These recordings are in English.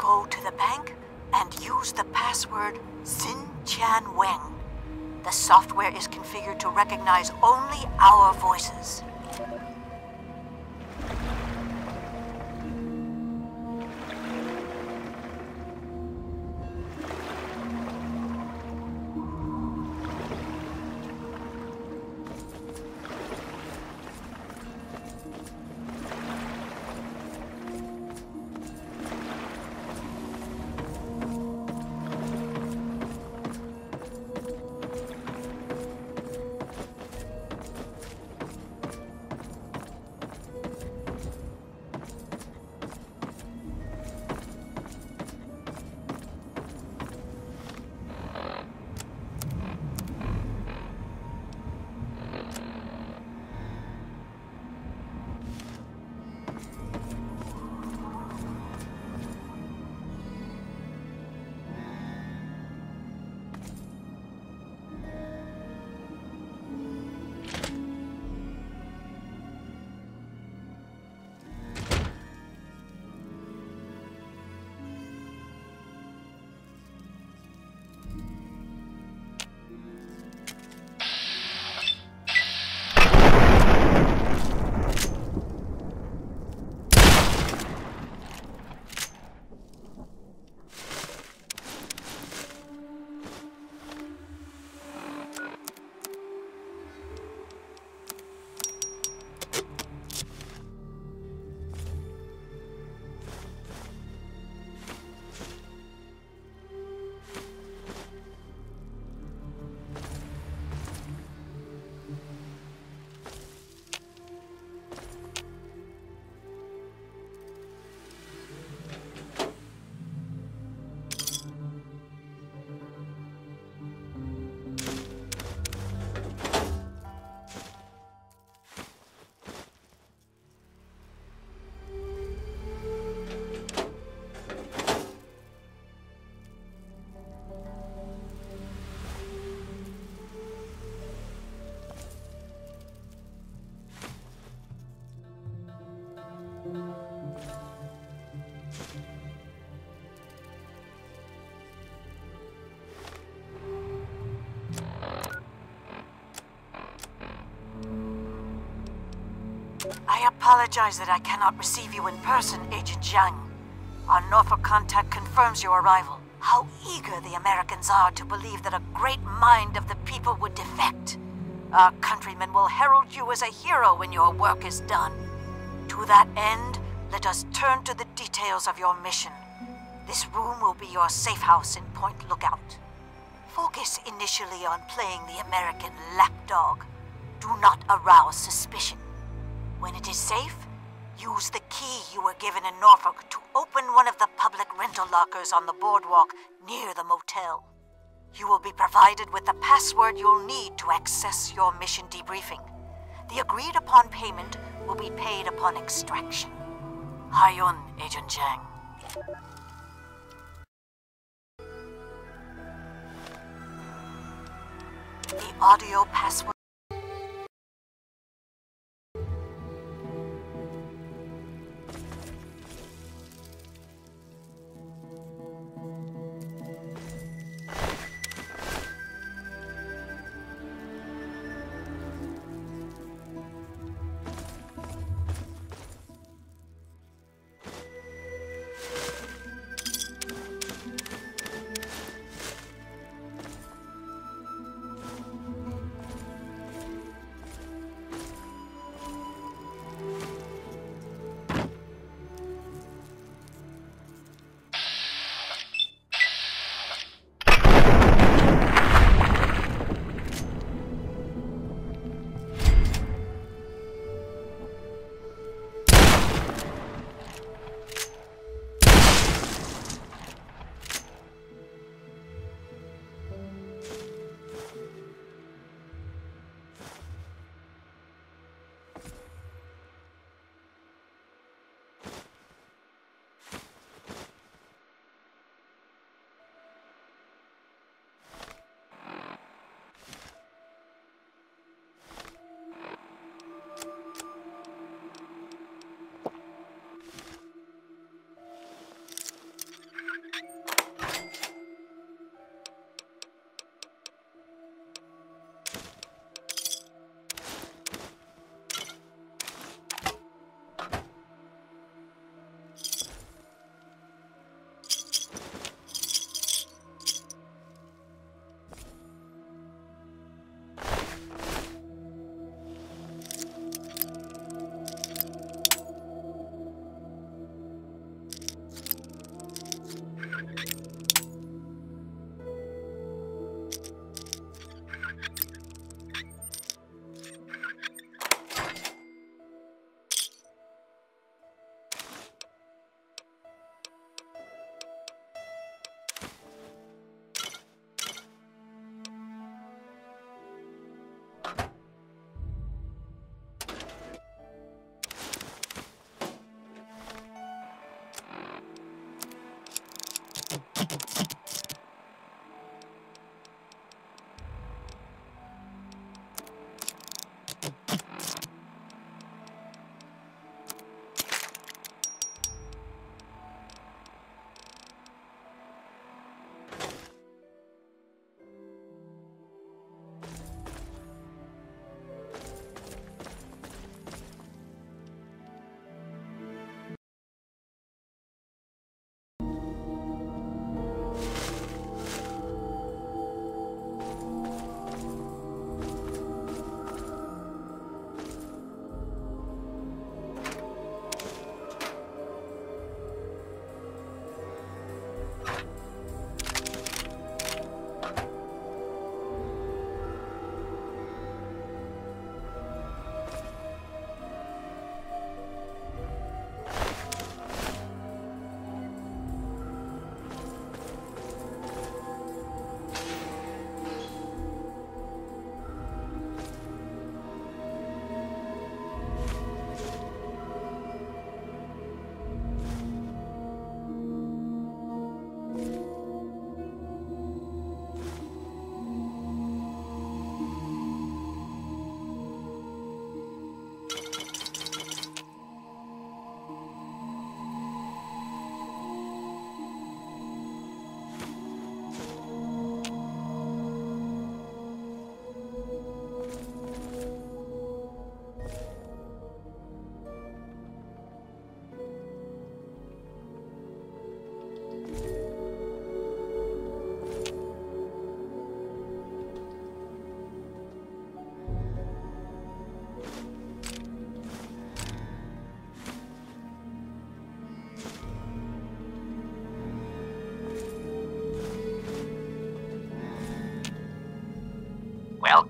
Go to the bank and use the password Xin Qian Wen. The software is configured to recognize only our voices. I apologize that I cannot receive you in person, Agent Zhang. Our Norfolk contact confirms your arrival. How eager the Americans are to believe that a great mind of the people would defect. Our countrymen will herald you as a hero when your work is done. To that end, let us turn to the details of your mission. This room will be your safe house in Point Lookout. Focus initially on playing the American lapdog. Do not arouse suspicion. When it is safe, use the key you were given in Norfolk to open one of the public rental lockers on the boardwalk near the motel. You will be provided with the password you'll need to access your mission debriefing. The agreed-upon payment will be paid upon extraction. Hai Yun, Agent Jiang. The audio password...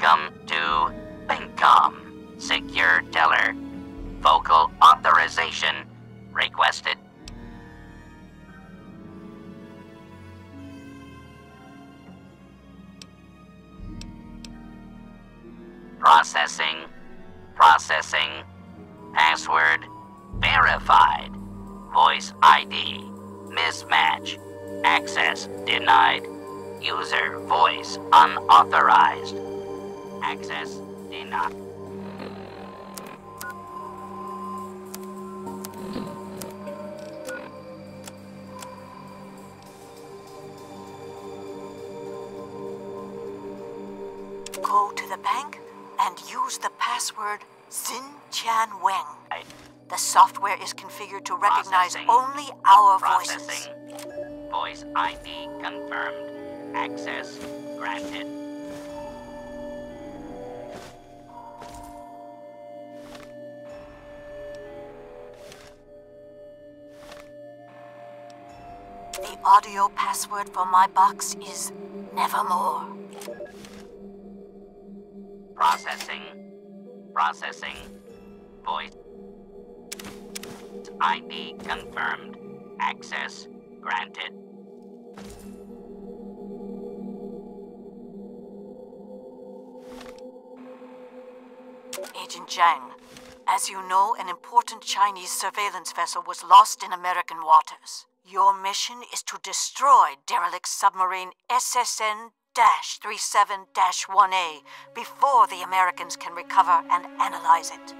Welcome to Bingcom. Secure teller. Vocal authorization requested. Processing. Password verified. Voice ID mismatch. Access denied. User voice unauthorized. Access denied. Go to the bank and use the password Xin Qian Wen. The software is configured to recognize only our voices. Voice ID confirmed. Access granted. The audio password for my box is Nevermore. Processing. Voice ID confirmed. Access granted. Agent Zhang, as you know, an important Chinese surveillance vessel was lost in American waters. Your mission is to destroy derelict submarine SSN-37-1A before the Americans can recover and analyze it.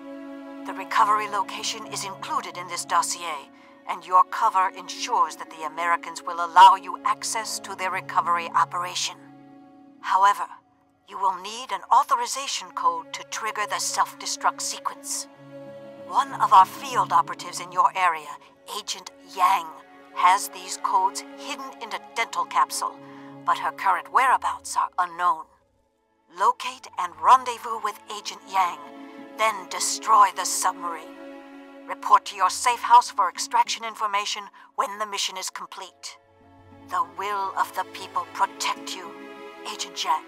The recovery location is included in this dossier, and your cover ensures that the Americans will allow you access to their recovery operation. However, you will need an authorization code to trigger the self-destruct sequence. One of our field operatives in your area, Agent Yang, has these codes hidden in a dental capsule, but her current whereabouts are unknown. Locate and rendezvous with Agent Yang, then destroy the submarine. Report to your safe house for extraction information when the mission is complete. The will of the people protect you, Agent Yang.